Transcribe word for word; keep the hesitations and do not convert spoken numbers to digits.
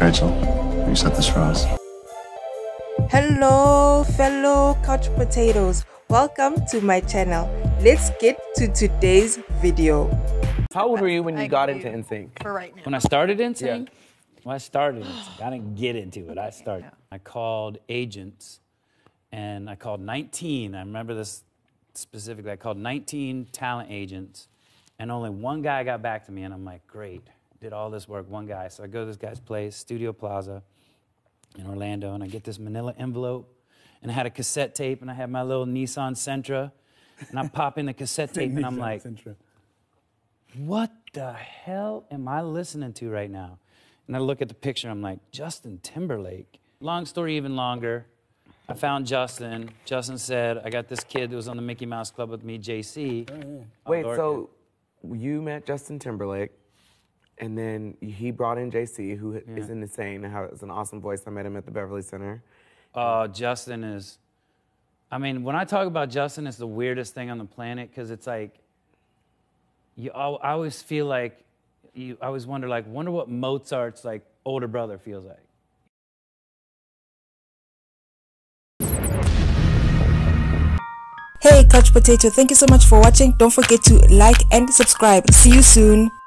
Rachel, you set this for us. Hello, fellow couch potatoes. Welcome to my channel. Let's get to today's video. How old were you when you I got into N sync? For right now. When I started N sync? Yeah. When I started N sync, I didn't get into it. I started. I called agents, and I called nineteen. I remember this specifically. I called nineteen talent agents, and only one guy got back to me, and I'm like, great. Did all this work, one guy. So I go to this guy's place, Studio Plaza in Orlando, and I get this manila envelope, and I had a cassette tape, and I had my little Nissan Sentra, and I pop in the cassette tape, and I'm like, Sentra. What the hell am I listening to right now? And I look at the picture, I'm like, Justin Timberlake. Long story even longer, I found Justin. Justin said, I got this kid that was on the Mickey Mouse Club with me, J C. Oh, yeah. Wait, so you met Justin Timberlake, and then he brought in J C, who yeah. is insane, and has an awesome voice. I met him at the Beverly Center. Uh, Justin is, I mean, when I talk about Justin, it's the weirdest thing on the planet, because it's like, you, I always feel like, you, I always wonder, like, wonder what Mozart's, like, older brother feels like. Hey, Couch Potato, thank you so much for watching. Don't forget to like and subscribe. See you soon.